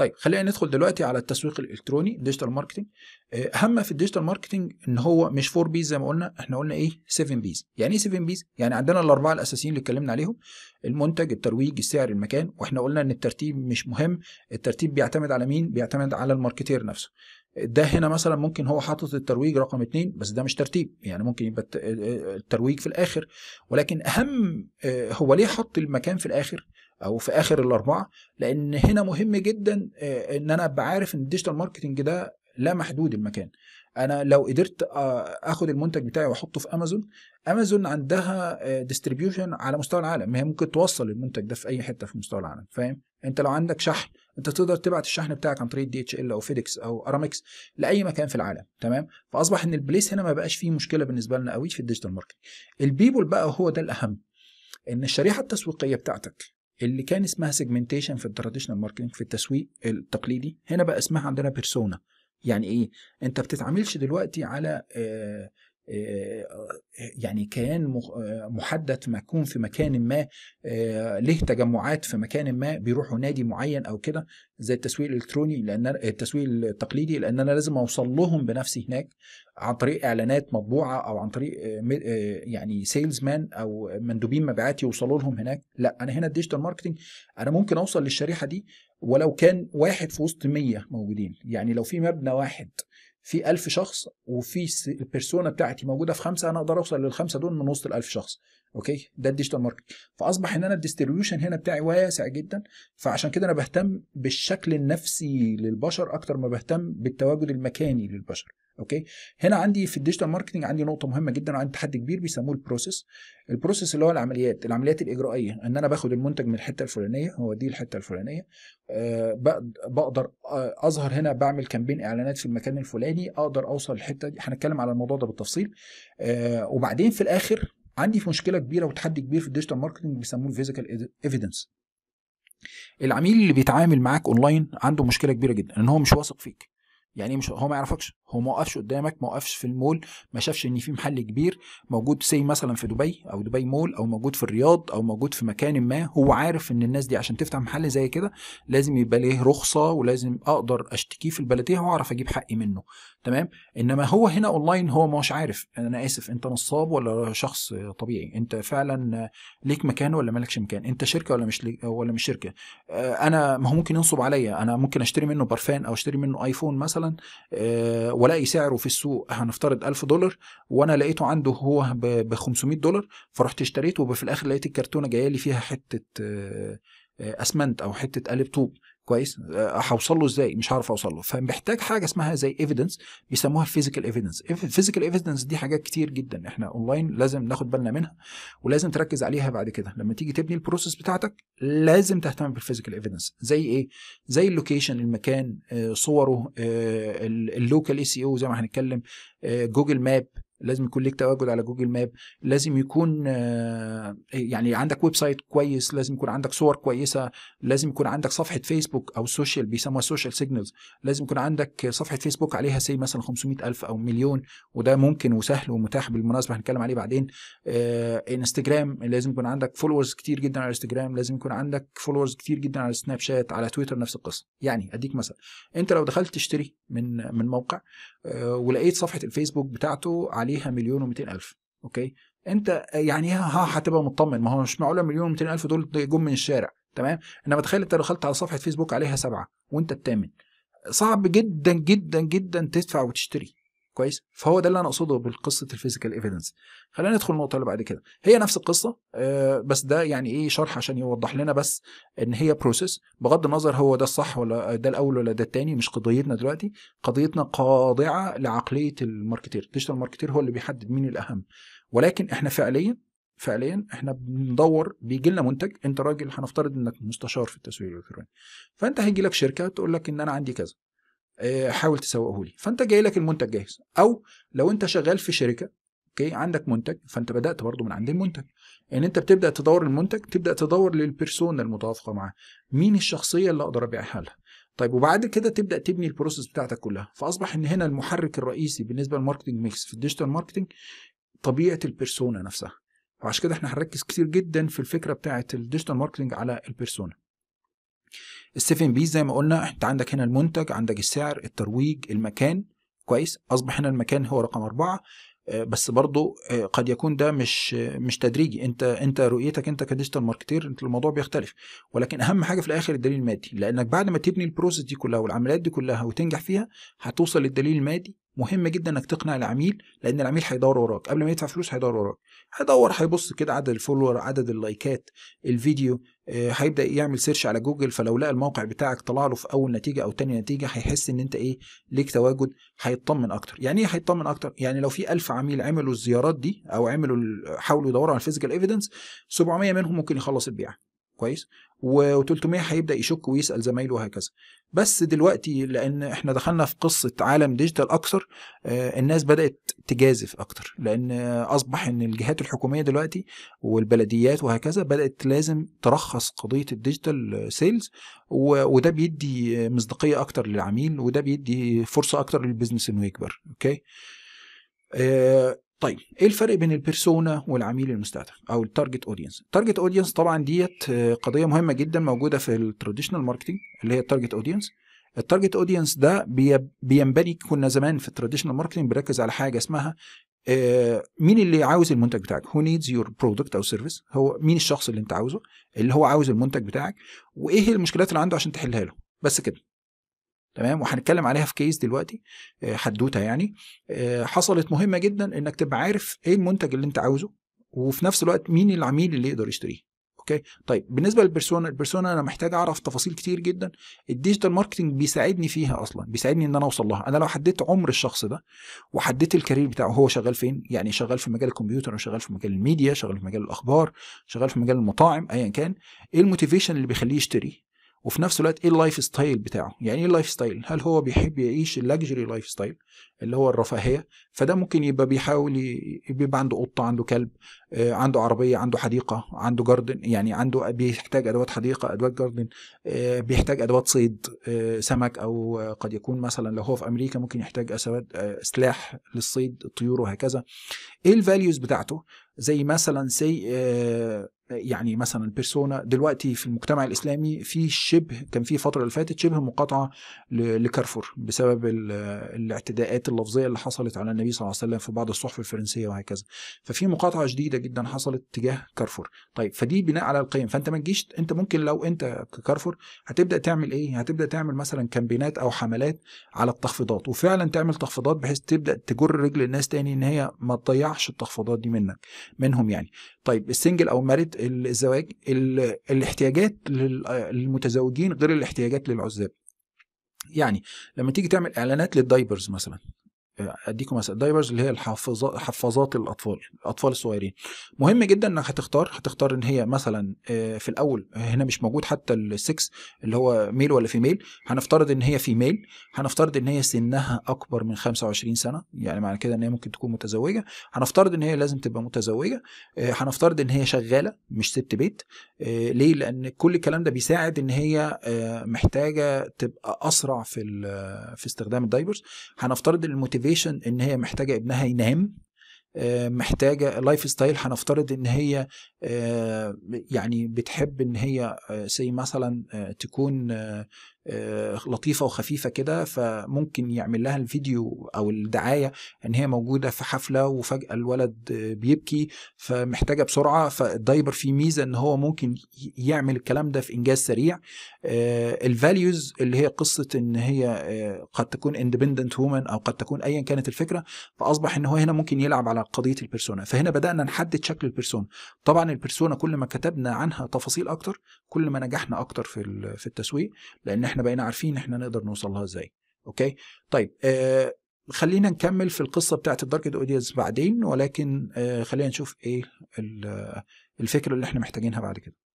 طيب خلينا ندخل دلوقتي على التسويق الالكتروني، ديجيتال ماركتنج. اهم في الديجيتال ماركتنج ان هو مش 4 بيز زي ما قلنا، احنا قلنا ايه 7 بيز. يعني ايه 7 بيز؟ يعني عندنا الاربعه الاساسيين اللي اتكلمنا عليهم، المنتج، الترويج، السعر، المكان. واحنا قلنا ان الترتيب مش مهم، الترتيب بيعتمد على مين؟ بيعتمد على الماركتير نفسه. ده هنا مثلا ممكن هو حاطط الترويج رقم 2، بس ده مش ترتيب، يعني ممكن يبقى الترويج في الاخر. ولكن اهم هو ليه حط المكان في الاخر او في اخر الاربعه، لان هنا مهم جدا ان انا ابقى عارف ان الديجيتال ماركتنج ده لا محدود المكان. انا لو قدرت اخد المنتج بتاعي واحطه في امازون، امازون عندها ديستريبيوشن على مستوى العالم، هي ممكن توصل المنتج ده في اي حته في مستوى العالم، فاهم؟ انت لو عندك شحن، انت تقدر تبعت الشحن بتاعك عن طريق DHL او FedEx او Aramex لاي مكان في العالم، تمام؟ فاصبح ان البليس هنا ما بقاش فيه مشكله بالنسبه لنا قوي في الديجيتال ماركتنج. البيبول بقى هو ده الاهم، ان الشريحه التسويقيه بتاعتك اللي كان اسمها سيجمنتيشن في التراديشنال ماركتنج في التسويق التقليدي، هنا بقى اسمها عندنا بيرسونا. يعني ايه؟ انت بتتعاملش دلوقتي على يعني كيان محدد مكون في مكان ما، له تجمعات في مكان ما، بيروحوا نادي معين او كده، زي التسويق الالكتروني، لان التسويق التقليدي لان انا لازم اوصل لهم بنفسي هناك عن طريق اعلانات مطبوعه او عن طريق يعني سيلز مان او مندوبين مبيعات يوصلوا لهم هناك. لا، انا هنا الديجيتال ماركتنج انا ممكن اوصل للشريحه دي ولو كان واحد في وسط 100 موجودين. يعني لو في مبنى واحد في 1000 شخص وفي البيرسونا بتاعتي موجوده في 5، انا اقدر اوصل لل5 دول من وسط ال1000 شخص. اوكي، ده الديجيتال ماركتنج. فاصبح ان انا الديستريبيوشن هنا بتاعي واسع جدا، فعشان كده انا بهتم بالشكل النفسي للبشر اكتر ما بهتم بالتواجد المكاني للبشر. اوكي، هنا عندي في الديجيتال ماركتنج عندي نقطه مهمه جدا وعندي تحدي كبير بيسموه البروسيس. البروسيس اللي هو العمليات الاجرائيه، ان انا باخد المنتج من الحته الفلانيه واديه الحته الفلانيه، بقدر اظهر هنا، بعمل كامبين اعلانات في المكان الفلاني، اقدر اوصل الحته دي. هنتكلم على الموضوع ده بالتفصيل. وبعدين في الاخر عندي في مشكله كبيره وتحدي كبير في الديجيتال ماركتنج بيسموه الفيزيكال ايفيدنس. العميل اللي بيتعامل معاك اونلاين عنده مشكله كبيره جدا ان هو مش واثق فيك. يعني مش هو ما يعرفكش، هو ما وقفش قدامك، ما وقفش في المول، ما شافش ان في محل كبير موجود سي مثلا في دبي او دبي مول او موجود في الرياض او موجود في مكان ما. هو عارف ان الناس دي عشان تفتح محل زي كده لازم يبقى ليه رخصه ولازم اقدر اشتكيه في البلديه واعرف اجيب حقي منه، تمام؟ انما هو هنا اونلاين هو مش عارف، انا اسف، انت نصاب ولا شخص طبيعي؟ انت فعلا ليك مكان ولا مالكش مكان؟ انت شركه ولا مش شركه؟ انا ما هو ممكن ينصب عليا، انا ممكن اشتري منه برفان او اشتري منه ايفون مثلا والاقي سعره في السوق هنفترض $1000 وانا لقيته عنده هو ب$500، فرحت اشتريته وفي الاخر لقيت الكرتونه جايه لي فيها حته اسمنت او حته قالب طوب. كويس، هوصل له ازاي؟ مش هعرف اوصل له. فمحتاج حاجه اسمها زي ايفيدنس، بيسموها الفيزيكال ايفيدنس. الفيزيكال ايفيدنس دي حاجات كتير جدا احنا اونلاين لازم ناخد بالنا منها ولازم تركز عليها بعد كده لما تيجي تبني البروسيس بتاعتك. لازم تهتم بالفيزيكال ايفيدنس. زي ايه؟ زي اللوكيشن، المكان، صوره، اللوكال اي سي او زي ما هنتكلم، جوجل ماب، لازم يكون ليك تواجد على جوجل ماب، لازم يكون يعني عندك ويب سايت كويس، لازم يكون عندك صور كويسه، لازم يكون عندك صفحه فيسبوك او سوشيال بيسموها سوشيال سيجنالز، لازم يكون عندك صفحه فيسبوك عليها سي مثلا 500,000 او مليون، وده ممكن وسهل ومتاح بالمناسبه هنتكلم عليه بعدين. انستجرام لازم يكون عندك فولورز كتير جدا على انستجرام، لازم يكون عندك فولورز كتير جدا على سناب شات، على تويتر نفس القصه. يعني اديك مثلا، انت لو دخلت تشتري من موقع ولقيت صفحه الفيسبوك بتاعته عليها 1,200,000، اوكي، انت يعني هتبقى مطمن، ما هو مش معقوله 1,200,000 دول جم من الشارع، تمام؟ انما تخيل انت دخلت على صفحه فيسبوك عليها 7 وانت الثامن، صعب جدا جدا جدا تدفع وتشتري، كويس؟ فهو ده اللي انا اقصده بالقصه الفيزيكال ايفيدنس. خلينا ندخل النقطه اللي بعد كده، هي نفس القصه بس ده يعني ايه شرح عشان يوضح لنا بس ان هي بروسيس، بغض النظر هو ده الصح ولا ده الاول ولا ده الثاني، مش قضيتنا دلوقتي. قضيتنا خاضعه لعقليه الماركتير، الديجيتال ماركتير هو اللي بيحدد مين الاهم. ولكن احنا فعليا احنا بندور، بيجي لنا منتج، انت راجل هنفترض انك مستشار في التسويق الالكتروني، فانت هيجي لك شركه تقول لك ان انا عندي كذا حاول تسوقه لي، فانت جاي لك المنتج جاهز. او لو انت شغال في شركه، اوكي، عندك منتج، فانت بدات برضو من عند المنتج، يعني انت بتبدا تدور المنتج، تبدا تدور للبيرسونا المتوافقه معاه، مين الشخصيه اللي اقدر ابيعها لها. طيب، وبعد كده تبدا تبني البروسيس بتاعتك كلها. فاصبح ان هنا المحرك الرئيسي بالنسبه للماركتنج ميكس في الديجيتال ماركتنج طبيعه البيرسونا نفسها، وعشان كده احنا هنركز كتير جدا في الفكره بتاعه الديجيتال ماركتنج على البيرسونا. السيفن بيز زي ما قلنا انت عندك هنا المنتج، عندك السعر، الترويج، المكان. كويس، اصبح هنا المكان هو رقم 4. بس برضو قد يكون ده مش تدريجي، انت رؤيتك انت كديجيتال ماركتير انت الموضوع بيختلف، ولكن اهم حاجه في الاخر الدليل المادي، لانك بعد ما تبني البروسيس دي كلها والعمليات دي كلها وتنجح فيها هتوصل للدليل المادي. مهم جدا انك تقنع العميل، لان العميل هيدور وراك قبل ما يدفع فلوس، هيدور وراك، هيبص كده عدد الفولور، عدد اللايكات، الفيديو، هيبدا يعمل سيرش على جوجل، فلو لقى الموقع بتاعك طلع له في اول نتيجه او تاني نتيجه هيحس ان انت ايه ليك تواجد، هيطمن اكتر. يعني ايه هيطمن اكتر؟ يعني لو في 1000 عميل عملوا الزيارات دي او حاولوا يدوروا على الفيزيكال ايفيدنس، 700 منهم ممكن يخلص البيعه. كويس، و300 هيبدا يشك ويسال زمايله وهكذا. بس دلوقتي لان احنا دخلنا في قصه عالم ديجيتال اكثر، الناس بدات تجازف اكتر، لان اصبح ان الجهات الحكوميه دلوقتي والبلديات وهكذا بدات لازم ترخص قضيه الديجيتال سيلز، وده بيدي مصداقيه اكتر للعميل، وده بيدي فرصه اكتر للبيزنس انه يكبر. اوكي، طيب ايه الفرق بين البيرسونا والعميل المستهدف او التارجت اودينس؟ التارجت اودينس طبعا ديت قضيه مهمه جدا موجوده في التراديشنال ماركتنج اللي هي التارجت اودينس. التارجت اودينس ده بينبني، كنا زمان في التراديشنال ماركتنج بنركز على حاجه اسمها مين اللي عاوز المنتج بتاعك، هو نيدز يور برودكت او سيرفيس، هو مين الشخص اللي انت عاوزه، اللي هو عاوز المنتج بتاعك، وايه المشكلات اللي عنده عشان تحلها له، بس كده. تمام، وهنتكلم عليها في كيس دلوقتي، حدوته يعني حصلت مهمه جدا، انك تبقى عارف ايه المنتج اللي انت عاوزه وفي نفس الوقت مين العميل اللي يقدر يشتريه. اوكي، طيب بالنسبه للبيرسونا، البيرسونا انا محتاج اعرف تفاصيل كتير جدا، الديجيتال ماركتنج بيساعدني فيها اصلا، بيساعدني ان انا اوصل لها. انا لو حددت عمر الشخص ده وحددت الكارير بتاعه، هو شغال فين، يعني شغال في مجال الكمبيوتر، او شغال في مجال الميديا، شغال في مجال الاخبار، شغال في مجال المطاعم، ايا كان، ايه الموتيفيشن اللي بيخليه يشتري، وفي نفس الوقت ايه اللايف ستايل بتاعه. يعني ايه اللايف ستايل؟ هل هو بيحب يعيش اللاكجري لايف ستايل اللي هو الرفاهيه؟ فده ممكن يبقى بيحاول يبقى عنده قطه، عنده كلب، عنده عربيه، عنده حديقه، عنده جاردن، يعني عنده بيحتاج ادوات حديقه، ادوات جاردن، بيحتاج ادوات صيد، سمك، او قد يكون مثلا لو هو في امريكا ممكن يحتاج سلاح للصيد، الطيور وهكذا. ايه الفاليوز بتاعته؟ زي مثلا يعني مثلا البيرسونا دلوقتي في المجتمع الاسلامي في شبه، كان في فتره اللي فاتت شبه مقاطعه لكارفور بسبب الاعتداءات اللفظيه اللي حصلت على النبي صلى الله عليه وسلم في بعض الصحف الفرنسيه وهكذا، ففي مقاطعه شديده جدا حصلت تجاه كارفور. طيب فدي بناء على القيم، فانت ما تجيش، انت ممكن لو انت كارفور هتبدا تعمل ايه؟ هتبدا تعمل مثلا كامبينات او حملات على التخفيضات، وفعلا تعمل تخفيضات بحيث تبدا تجر رجل الناس تاني ان هي ما تضيعش التخفيضات دي منهم يعني. طيب السنجل او ماريت، الزواج، الاحتياجات للمتزوجين غير الاحتياجات للعزاب. يعني لما تيجي تعمل اعلانات للدايبرز مثلا، اديكم مثلا الدايبرز اللي هي حفاظات الاطفال الصغيرين، مهم جدا انك هتختار ان هي مثلا في الاول هنا مش موجود حتى السكس اللي هو ميل ولا فيميل، هنفترض ان هي فيميل، هنفترض ان هي سنها اكبر من 25 سنه، يعني معنى كده ان هي ممكن تكون متزوجه، هنفترض ان هي لازم تبقى متزوجه، هنفترض ان هي شغاله مش ست بيت. ليه؟ لان كل الكلام ده بيساعد ان هي محتاجه تبقى اسرع في استخدام الدايبرز، هنفترض ان ان هي محتاجه ابنها ينام، محتاجه لايف ستايل، هنفترض ان هي يعني بتحب ان هي زي مثلا تكون لطيفه وخفيفه كده، فممكن يعمل لها الفيديو او الدعايه ان هي موجوده في حفله وفجاه الولد بيبكي فمحتاجه بسرعه، فالدايبر فيه ميزه ان هو ممكن يعمل الكلام ده في انجاز سريع. الفاليوز اللي هي قصه ان هي قد تكون اندبندنت وومن او قد تكون ايا كانت الفكره، فاصبح ان هو هنا ممكن يلعب على قضيه البيرسونا، فهنا بدانا نحدد شكل البيرسونا. طبعا البيرسونا كل ما كتبنا عنها تفاصيل اكتر كل ما نجحنا اكتر في التسويق، لان احنا بقينا عارفين احنا نقدر نوصل لها ازاي. اوكي طيب، خلينا نكمل في القصه بتاعه التارجت اودينس بعدين، ولكن خلينا نشوف ايه الفكره اللي احنا محتاجينها بعد كده.